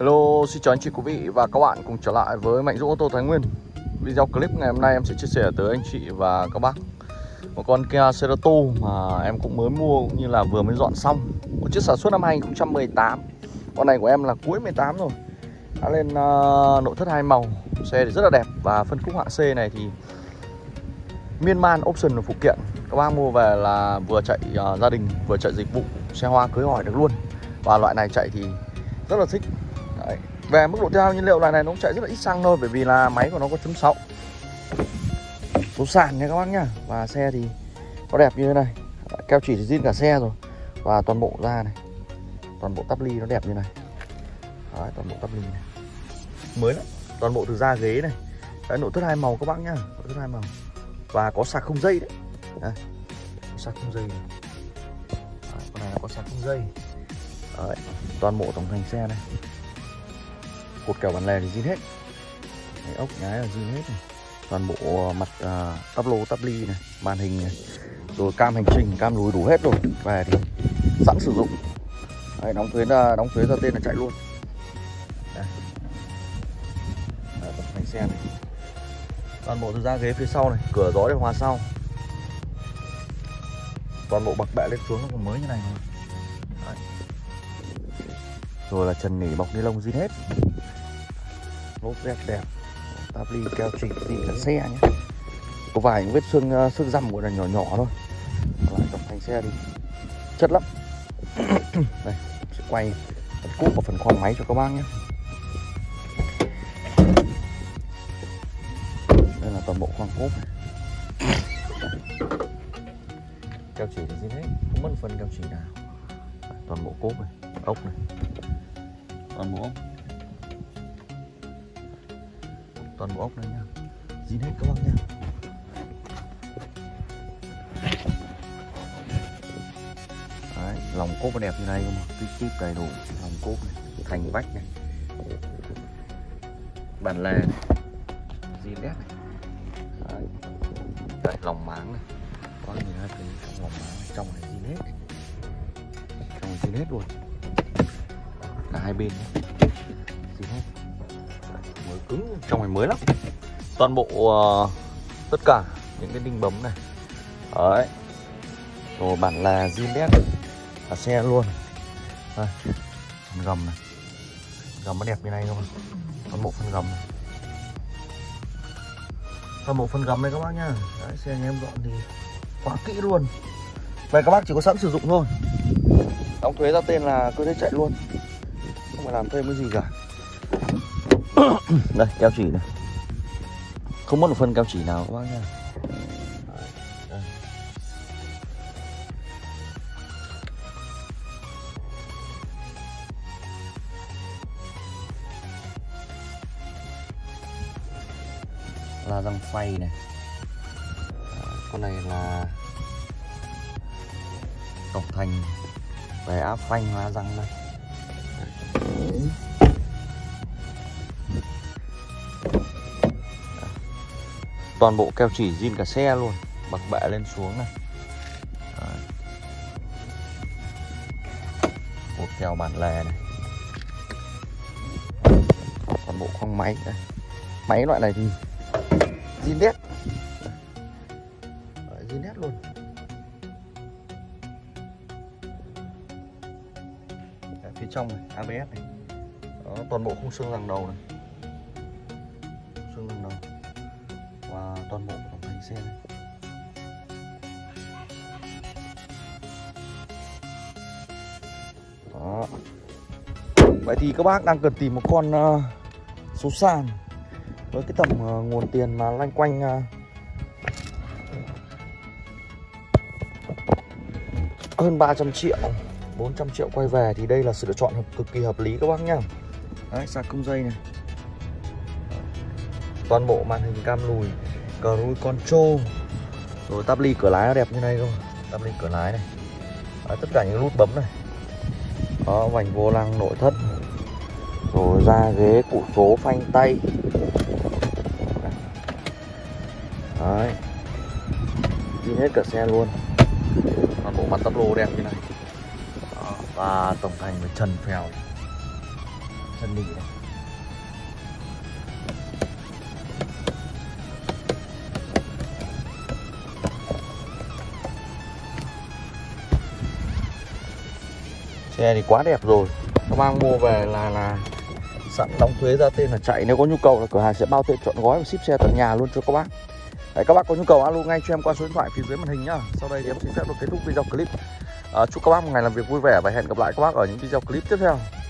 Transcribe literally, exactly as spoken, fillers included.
Hello, xin chào anh chị quý vị và các bạn cùng trở lại với Mạnh Dũng Ô tô Thái Nguyên. Video clip ngày hôm nay em sẽ chia sẻ tới anh chị và các bác một con Kia Cerato mà em cũng mới mua cũng như là vừa mới dọn xong. Một chiếc sản xuất năm hai không một tám. Con này của em là cuối mười tám rồi. Đã lên uh, nội thất hai màu. Xe thì rất là đẹp và phân khúc hạng C này thì miên man option và phụ kiện. Các bác mua về là vừa chạy uh, gia đình, vừa chạy dịch vụ xe hoa cưới hỏi được luôn. Và loại này chạy thì rất là thích. Đấy. Về mức độ tiêu hao nhiên liệu, loại này nó cũng chạy rất là ít xăng thôi, bởi vì là máy của nó có chấm sáu số sàn nha các bác nhá. Và xe thì nó đẹp như thế này. Keo chỉ thì zin cả xe rồi. Và toàn bộ da này, toàn bộ tắp ly nó đẹp như này. Đấy, toàn bộ tắp ly này mới lắm, toàn bộ từ da ghế này. Đấy, nội thất hai màu các bác nhá, nội thất hai màu và có sạc không dây đấy. Đấy, có sạc không dây này. Đấy, con này là có sạc không dây. Đấy, toàn bộ tổng thành xe này, cột kèo bản lề thì zin hết. Đấy, ốc nhái là zin hết này. Toàn bộ mặt à, tắp lô tắp ly này, màn hình này, rồi cam hành trình, cam lùi đủ hết rồi. Về thì sẵn sử dụng. Đấy, đóng thuế ra, đóng thuế ra tên là chạy luôn. Đây. Đấy, tổng thành xe này, toàn bộ từ da ghế phía sau này, cửa gió để hòa sau, toàn bộ bậc bẹ lên xuống nó còn mới như này mà. Đấy. Rồi là trần nỉ bọc ni lông zin hết. Lốp đẹp đẹp, táp ly keo chỉnh gì là xe nhé. Có vài những vết xương xương răm của là nhỏ nhỏ thôi. Còn lại tổng thành xe thì chất lắm. Đây, sẽ quay phần cúp và phần khoang máy cho các bác nhé. Đây là toàn bộ khoang cốp này. Keo chỉ thì hết, không mất phần keo chỉ nào. Toàn bộ cốp này, ốc này, toàn bộ ốc, toàn bộ ốc này nha, dính hết các bác nha. Đấy, lòng cốp nó đẹp như này không mà, kíp kíp đầy đủ, lòng cốp này, thành vách này, bản lề này, dính đẹp này. Đấy. Đấy, lòng máng này, có nhìn thấy cái lòng máng này, trong này dính hết này. Dính hết luôn cả hai bên nhé. Dính hết, mới cứng, trong này mới lắm. Toàn bộ uh, tất cả những cái đinh bấm này. Đấy, rồi bản là zin đét cả xe luôn. Đây, phần gầm này, gầm nó đẹp như này không ạ. Toàn bộ phần gầm này, toàn bộ phần gầm này các bác nhá. Đấy, xe nhà em dọn thì quá kỹ luôn. Vậy các bác chỉ có sẵn sử dụng thôi, đóng thuế ra tên là cứ thế chạy luôn, không phải làm thêm cái gì cả. Đây, keo chỉ này, không mất một phân keo chỉ nào các bác nha. Đây. Là răng phay này. Con này là tổng thành về áp phanh hoa răng này. Toàn bộ keo chỉ zin cả xe luôn, bật bẹ lên xuống này. Một kèo bản lề này. Toàn bộ khoang máy đây. Máy loại này thì zin đét, zin đét luôn. Phía trong này, a bê ét này. Đó, toàn bộ khung xương đằng đầu này, xương đằng đầu. Và toàn bộ tổng thành xe này. Đó. Vậy thì các bác đang cần tìm một con uh, số sàn với cái tầm uh, nguồn tiền mà loanh quanh uh, hơn ba trăm triệu, bốn trăm triệu quay về thì đây là sự lựa chọn cực kỳ hợp lý các bác nhá. Đấy, sạc không dây này, toàn bộ màn hình cam lùi, cruise control, rồi táp ly cửa lái nó đẹp như này không, táp ly cửa lái này. Đấy, tất cả những nút bấm này, có vành vô lăng, nội thất, rồi da ghế, cụ số, phanh tay. Đấy, đi hết cả xe luôn, toàn bộ mặt tắp lô đẹp như này. Và tổng thành với trần phèo chân nỉ này. Xe thì quá đẹp rồi, nó mang mua về là là sẵn đóng thuế ra tên là chạy. Nếu có nhu cầu là cửa hàng sẽ bao thuê trọn gói và ship xe tận nhà luôn cho các bác. Đấy, các bác có nhu cầu alo ngay cho em qua số điện thoại phía dưới màn hình nhá. Sau đây thì em xin phép được kết thúc video clip. À, chúc các bác một ngày làm việc vui vẻ và hẹn gặp lại các bác ở những video clip tiếp theo.